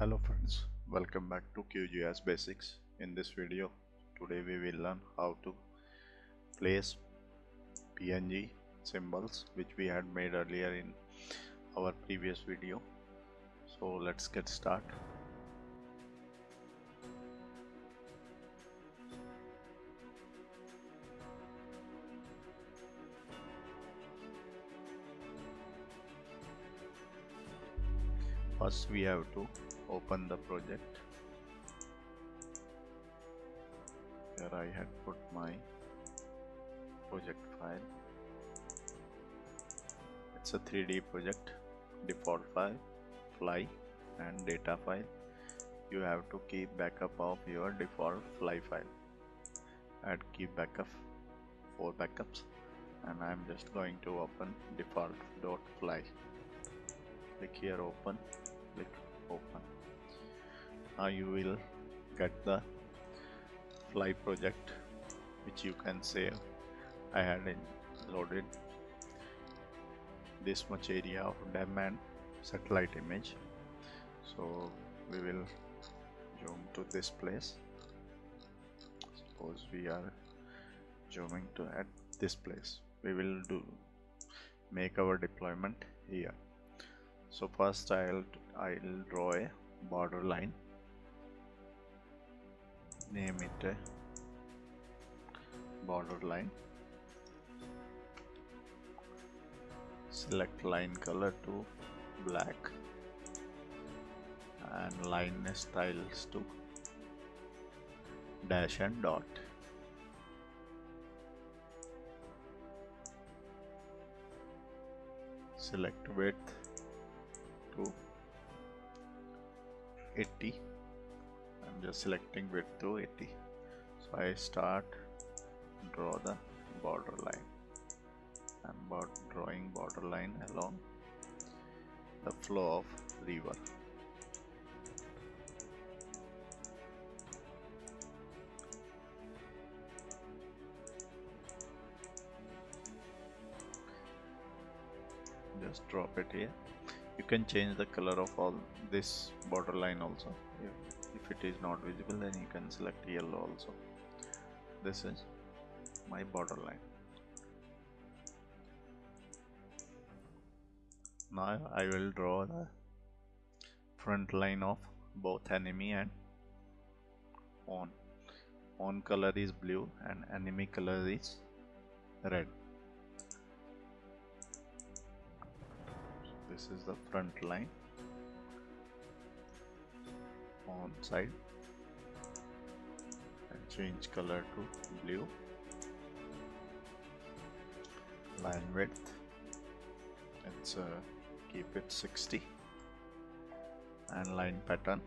Hello friends, welcome back to QGIS Basics. In this video today we will learn how to place PNG symbols which we had made earlier in our previous video. So let's get started. First we have to open the project. Here I had put my project file. It's a 3D project, default file, fly and data file. You have to keep backup of your default fly file. Add keep backup, 4 backups, and I'm just going to open default.fly. Click here, open, click open. Now you will get the fly project which you can save. I had loaded this much area of DEM and satellite image, so we will zoom to this place. Suppose we are zooming to at this place. We will make our deployment here. So first I'll draw a border line, name it a border line, select line color to black and line styles to dash and dot. Select width to 80. I'm just selecting width to 80. So I start draw the border line. I'm about drawing border line along the flow of river. Just drop it here. You can change the color of all this border line also. If it is not visible, then you can select yellow also. This is my border line. Now I will draw the front line of both enemy and on. On color is blue and enemy color is red. This is the front line on side, and change color to blue. Line width, let's keep it 60, and line pattern,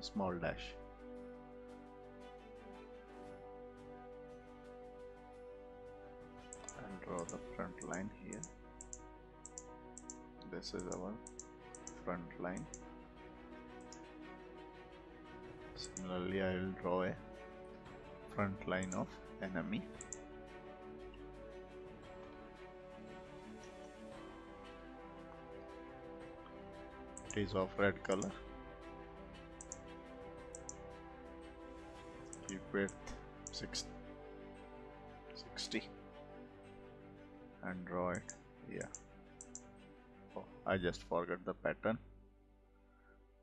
small dash. Draw the front line here. This is our front line. Similarly, I will draw a front line of enemy. It is of red color. Keep width 60. And draw it here. Oh, I just forgot the pattern.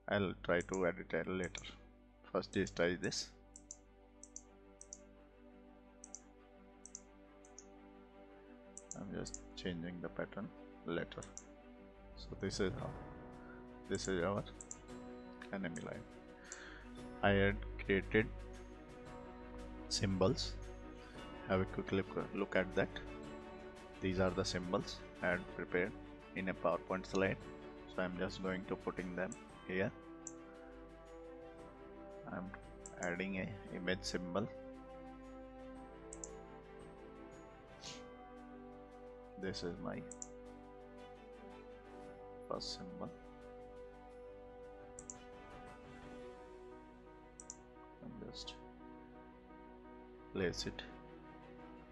I'll try to edit it later. First just try this. I'm just changing the pattern later. So this is our enemy line. I had created symbols. Have a quick look at that. These are the symbols I had prepared in a PowerPoint slide, so I'm just going to putting them here. I'm adding a image symbol. This is my first symbol. I'm just place it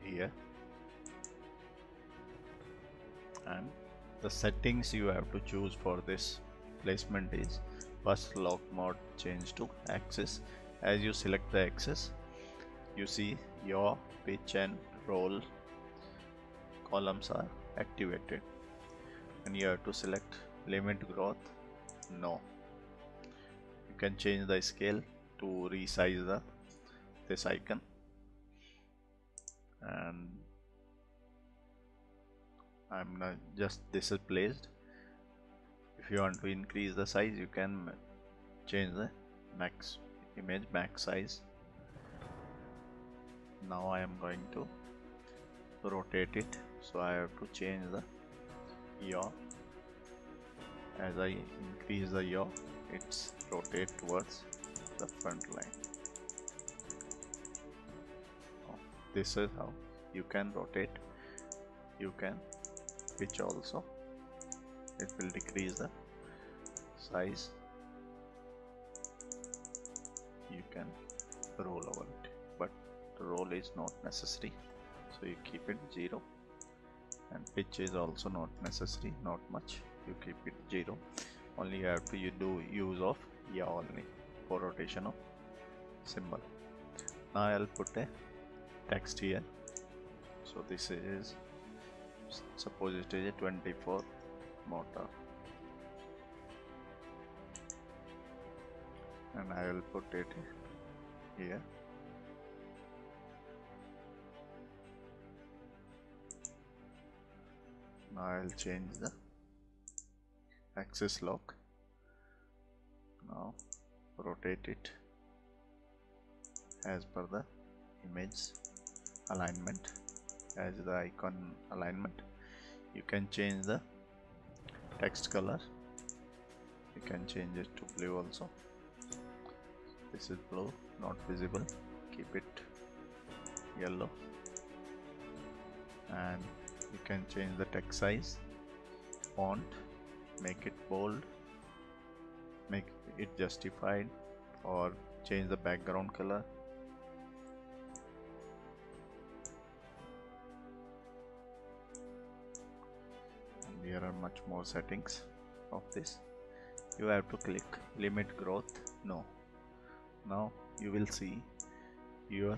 here. and the settings you have to choose for this placement is first lock mode change to axis. As you select the axis, you see your pitch and roll columns are activated, and you have to select limit growth no. You can change the scale to resize this icon, and I'm not just displaced. If you want to increase the size, you can change the max image max size. Now I am going to rotate it, so I have to change the yaw. As I increase the yaw, it's rotate towards the front line. This is how you can rotate. You can pitch also, it will decrease the size. You can roll over it, but the roll is not necessary, so you keep it 0, and pitch is also not necessary, not much, you keep it 0. Only you have to do use of yaw only for rotation of symbol. Now I'll put a text here. So this is, suppose it is a 24 motor, and I will put it here. Now I will change the axis lock. Now rotate it as per the image alignment. As the icon alignment, you can change the text color. You can change it to blue also. This is blue, not visible, keep it yellow. And you can change the text size, font, make it bold, make it justified, or change the background color. There are much more settings of this. You have to click limit growth no. Now you will see your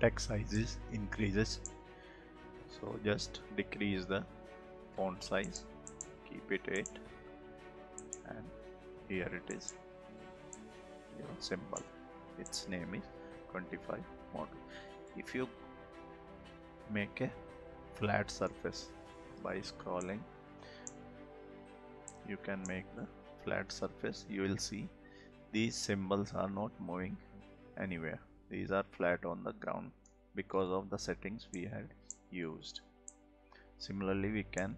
text sizes increases. So just decrease the font size, keep it 8, and here it is your symbol. Its name is 25 model. If you make a flat surface by scrolling, you can make the flat surface. You will see these symbols are not moving anywhere. These are flat on the ground because of the settings we had used. Similarly, we can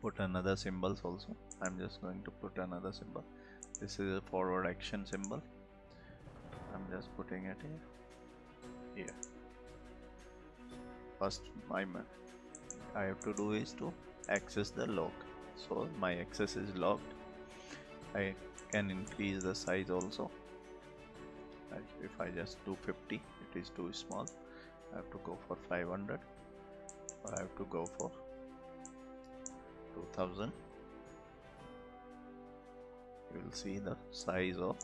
put another symbols also. I'm just going to put another symbol. This is a forward action symbol. I'm just putting it here. First I have to do is to access the log. So my access is logged. I can increase the size also. If I just do 50, it is too small. I have to go for 500, or I have to go for 2000. You will see the size of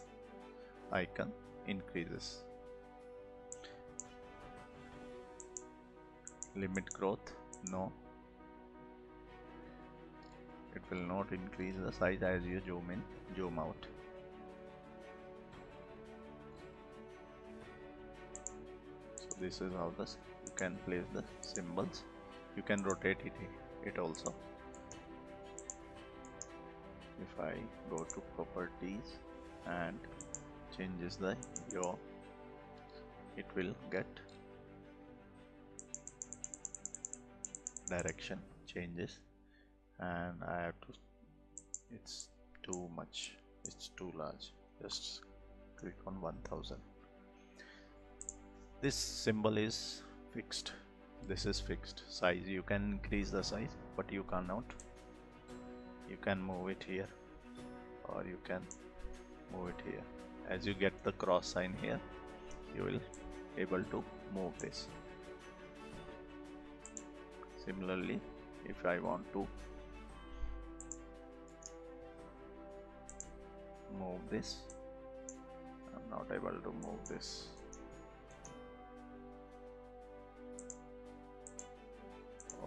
icon increases. Limit growth no, it will not increase the size as you zoom in, zoom out. So this is how this you can place the symbols. You can rotate it also. If I go to properties and changes the yaw, it will get direction changes, and I have to, it's too much, it's too large, just click on 1000. This symbol is fixed, this is fixed size. You can increase the size, but you cannot, you can move it here, or you can move it here. As you get the cross sign here, you will able to move this. Similarly, if I want to move this. I'm not able to move this.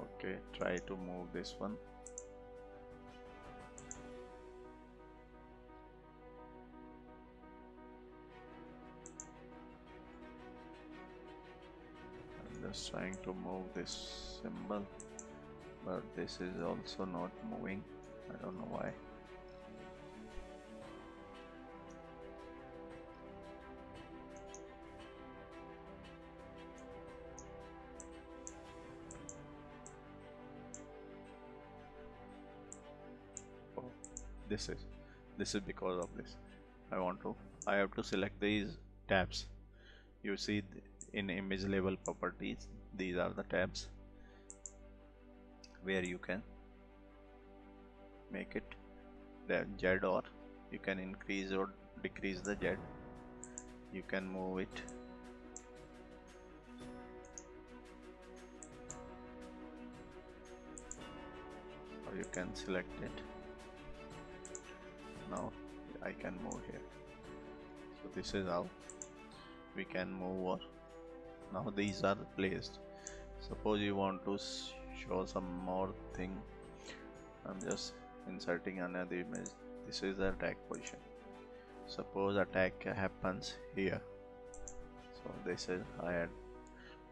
Okay, try to move this one. Just trying to move this symbol, but this is also not moving. I don't know why. Oh, this is because of this. I have to select these tabs. You see in image level properties, these are the tabs where you can make it the Z, or you can increase or decrease the Z, you can move it. Or you can select it. Now I can move here. So this is how we can move. Or now these are placed. Suppose you want to show some more thing. I'm just inserting another image. This is the attack position. Suppose attack happens here. So this is, I had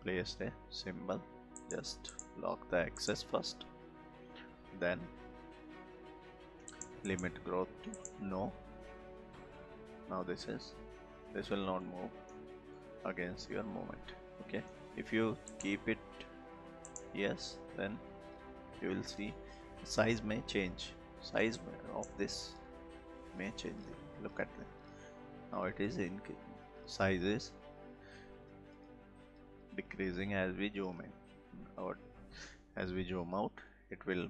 placed a symbol. Just lock the access first, then limit growth to no. Now this will not move against your movement. Okay, if you keep it yes, then you will see size may change. Size of this may change. Look at it now, it is in sizes decreasing as we zoom in, or as we zoom out it will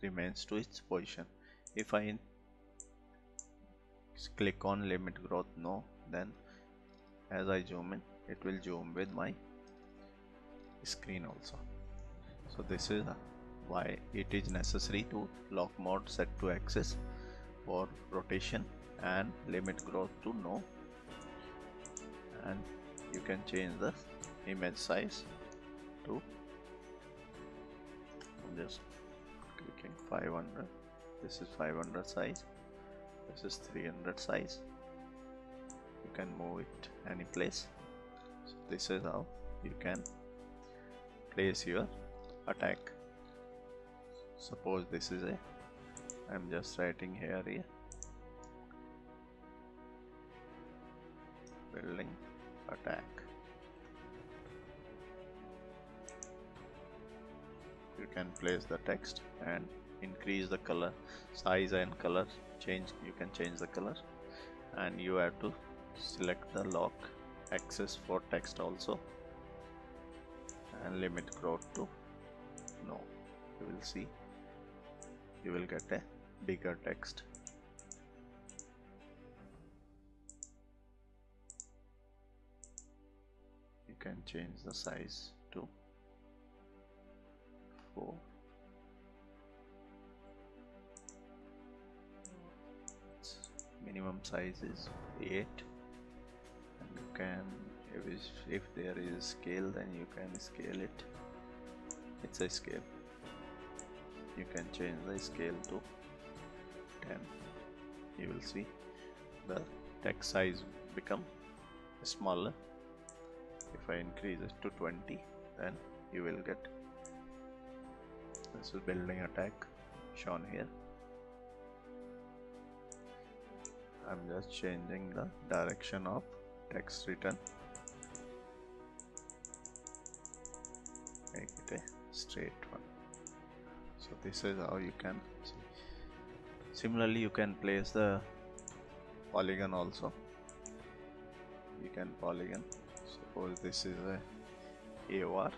remains to its position. If I click on limit growth no, then as I zoom in, it will zoom with my screen also. So this is why it is necessary to lock mode set to axis for rotation and limit growth to no. And you can change the image size to, I'm just clicking 500. This is 500 size. This is 300 size. You can move it any place. So this is how you can place your attack. Suppose this is a, I'm just writing here building attack. You can place the text and increase the color, size and color change. You can change the color, and you have to select the lock access for text also and limit growth to no. You will see, you will get a bigger text. You can change the size to 4. Its minimum size is 8. You can, if there is a scale, then you can scale it. It's a scale. You can change the scale to 10. You will see the text size become smaller. If I increase it to 20, then you will get, this is building attack shown here. I'm just changing the direction of text written, make it a straight one. So this is how you can see. Similarly, you can place the polygon also. You can polygon. Suppose this is a AOR.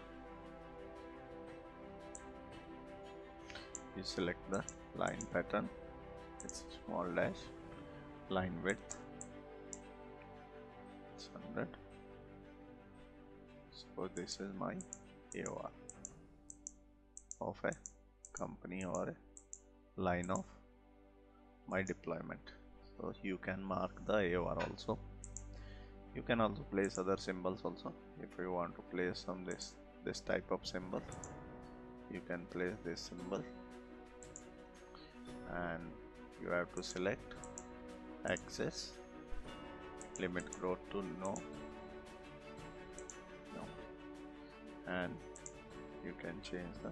You select the line pattern. It's small dash, line width 100. So this is my AOR of a company or a line of my deployment. So you can mark the AOR also. You can also place other symbols also. If you want to place some this type of symbol, you can place this symbol, and you have to select access, limit growth to no, and you can change the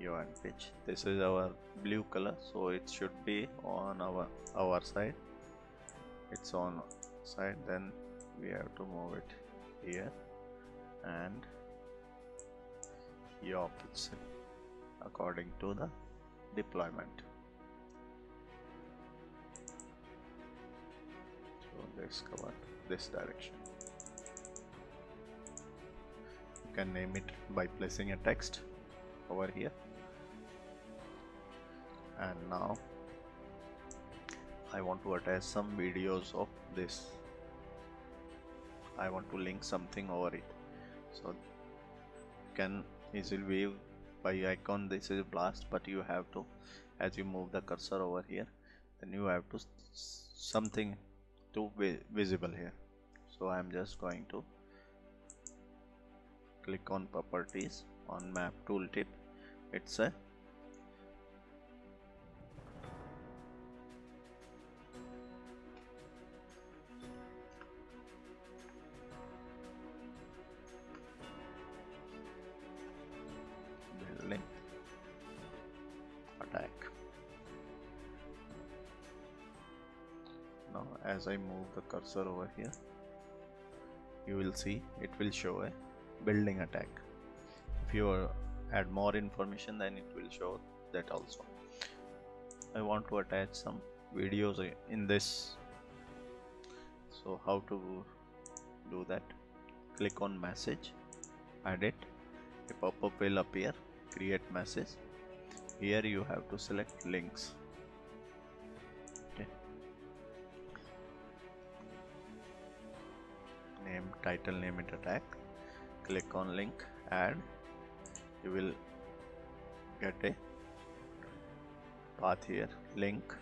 hue and pitch. This is our blue color, so it should be on our side. It's on side, then we have to move it here and hue opposite according to the deployment. So let's cover this direction. You can name it by placing a text over here. And now I want to attach some videos of this. I want to link something over it, so you can easily view by icon. This is blast, but you have to, as you move the cursor over here, then you have to something to be visible here. So I am just going to click on properties on map tooltip. It's a Now, as I move the cursor over here, you will see it will show a building attack. If you add more information, then it will show that also. I want to attach some videos in this. So how to do that? Click on message, add it. A pop-up will appear. Create message. Here you have to select links. Okay. Name, title, name it attack. Click on link, add. You will get a path here. Link.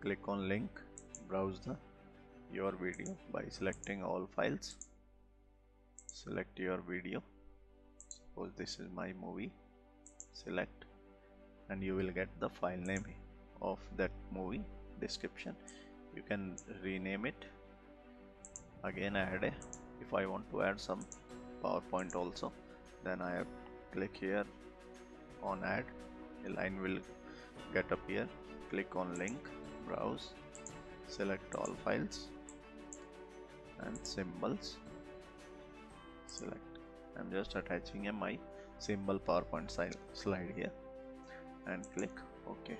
Click on link. Browse your video by selecting all files. Select your video. Suppose this is my movie. Select, and you will get the file name of that movie, description. You can rename it again. If I want to add some PowerPoint also, then I have to click here on add. A line will get up here. Click on link, browse, select all files and symbols, select. I'm just attaching my symbol PowerPoint slide here and click OK.